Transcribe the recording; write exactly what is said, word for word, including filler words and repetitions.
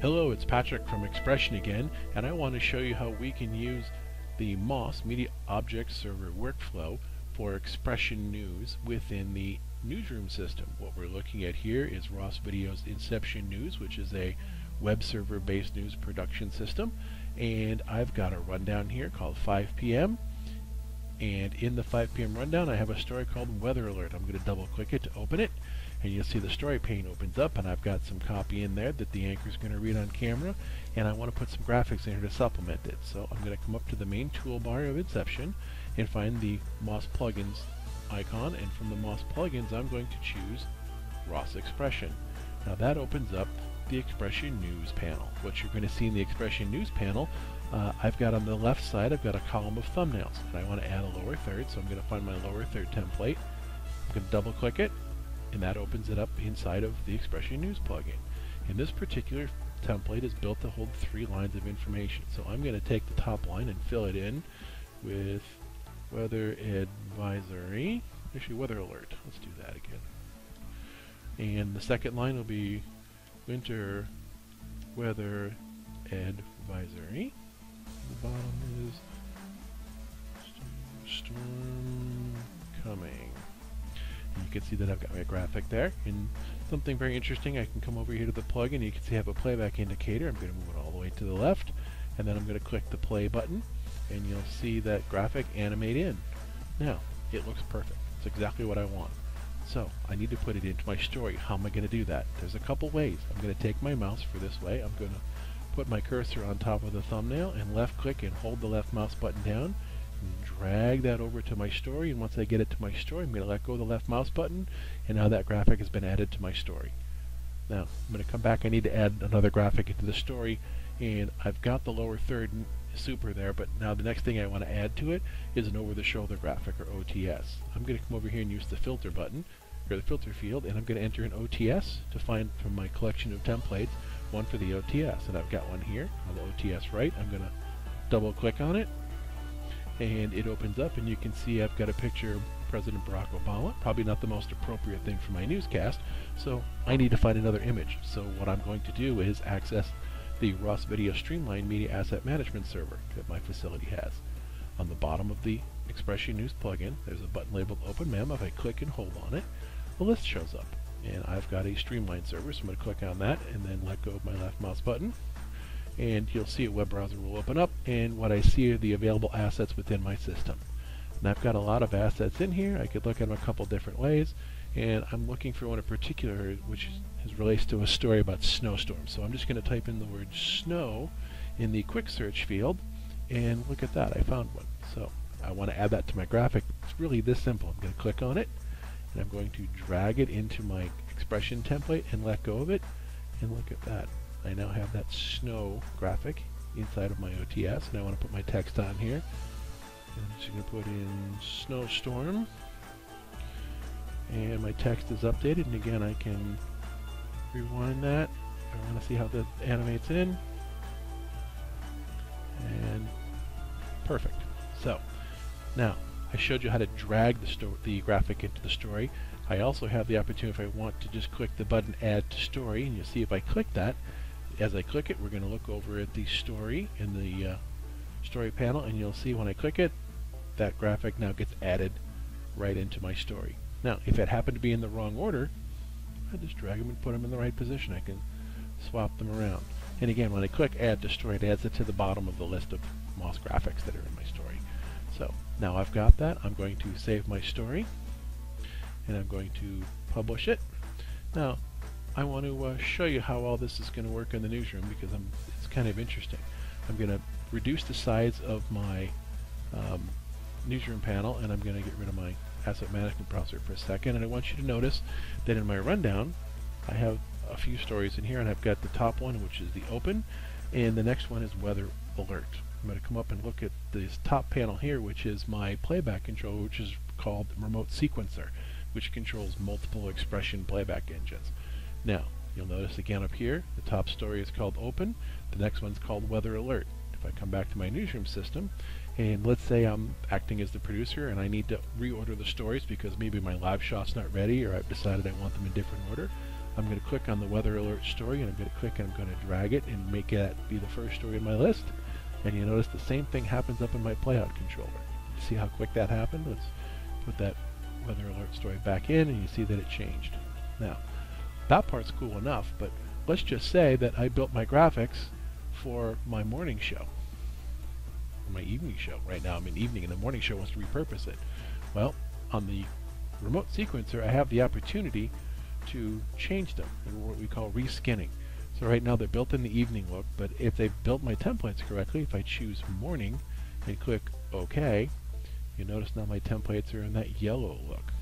Hello, it's Patrick from Expression again, and I want to show you how we can use the M O S Media Object Server Workflow for Expression News within the newsroom system. What we're looking at here is Ross Video's Inception News, which is a web server based news production system, and I've got a rundown here called five P M and in the five P M rundown I have a story called Weather Alert. I'm going to double click it to open it, and you'll see the story pane opens up, and I've got some copy in there that the anchor is going to read on camera, and I want to put some graphics in here to supplement it. So I'm going to come up to the main toolbar of Inception and find the M O S plugins icon, and from the M O S plugins I'm going to choose Ross Expression. Now that opens up the Expression News panel. What you're going to see in the Expression News panel, uh, I've got on the left side, I've got a column of thumbnails, and I want to add a lower third, so I'm going to find my lower third template. I'm going to double click it, and that opens it up inside of the Expression News plugin. And this particular template is built to hold three lines of information. So I'm going to take the top line and fill it in with weather advisory, actually weather alert. Let's do that again. And the second line will be winter weather advisory. The bottom is storm coming. And you can see that I've got my graphic there. And something very interesting, I can come over here to the plugin. You can see I have a playback indicator. I'm going to move it all the way to the left, and then I'm going to click the play button, and you'll see that graphic animate in. Now it looks perfect. It's exactly what I want. So I need to put it into my story. How am I going to do that? There's a couple ways. I'm going to take my mouse for this way. I'm going to put my cursor on top of the thumbnail and left click and hold the left mouse button down and drag that over to my story, and once I get it to my story I'm going to let go of the left mouse button, and now that graphic has been added to my story. Now I'm going to come back. I need to add another graphic into the story, and I've got the lower third super there, but now the next thing I want to add to it is an over-the-shoulder graphic, or O T S. I'm going to come over here and use the filter button, or the filter field, and I'm going to enter an O T S to find from my collection of templates one for the O T S, and I've got one here on the O T S right. I'm going to double click on it, and it opens up, and you can see I've got a picture of President Barack Obama. Probably not the most appropriate thing for my newscast, so I need to find another image. So what I'm going to do is access the Ross Video Streamline Media Asset Management Server that my facility has. On the bottom of the Expression News plugin, there's a button labeled Open M E M. If I click and hold on it, a list shows up. And I've got a Streamline server, so I'm going to click on that and then let go of my left mouse button. And you'll see a web browser will open up, and what I see are the available assets within my system. And I've got a lot of assets in here. I could look at them a couple different ways, and I'm looking for one in particular which is, is relates to a story about snowstorms. So I'm just going to type in the word snow in the quick search field, and look at that, I found one. So I want to add that to my graphic. It's really this simple. I'm going to click on it, and I'm going to drag it into my Expression template and let go of it, and look at that. I now have that snow graphic inside of my O T S, and I want to put my text on here. I'm just going to put in snowstorm, and my text is updated, and again I can rewind that. I want to see how that animates in, and perfect. So now I showed you how to drag the, sto the graphic into the story. I also have the opportunity, if I want, to just click the button Add to Story, and you'll see if I click that, as I click it we're going to look over at the story in the uh, story panel, and you'll see when I click it that graphic now gets added right into my story. Now if it happened to be in the wrong order, I just drag them and put them in the right position. I can swap them around, and again when I click Add to Story it adds it to the bottom of the list of M O S graphics that are in my story. So now I've got that. I'm going to save my story, and I'm going to publish it. Now I want to uh, show you how all this is going to work in the newsroom, because I'm, it's kind of interesting. I'm going to reduce the size of my um, newsroom panel, and I'm going to get rid of my asset management browser for a second, and I want you to notice that in my rundown I have a few stories in here, and I've got the top one, which is the open, and the next one is weather alert. I'm going to come up and look at this top panel here, which is my playback control, which is called Remote Sequencer, which controls multiple Expression playback engines. Now you'll notice again up here the top story is called open, the next one's called weather alert. If I come back to my newsroom system, and let's say I'm acting as the producer and I need to reorder the stories because maybe my live shot's not ready, or I've decided I want them in different order, I'm going to click on the weather alert story, and I'm going to click and I'm going to drag it and make that be the first story in my list. And you notice the same thing happens up in my playout controller. You see how quick that happened? Let's put that weather alert story back in, and you see that it changed. Now, that part's cool enough, but let's just say that I built my graphics for my morning show, or my evening show. Right now I'm in evening, and the morning show wants to repurpose it. Well, on the remote sequencer, I have the opportunity to change them, in what we call reskinning. So right now they're built in the evening look, but if they've built my templates correctly, if I choose morning and click OK, you notice now my templates are in that yellow look.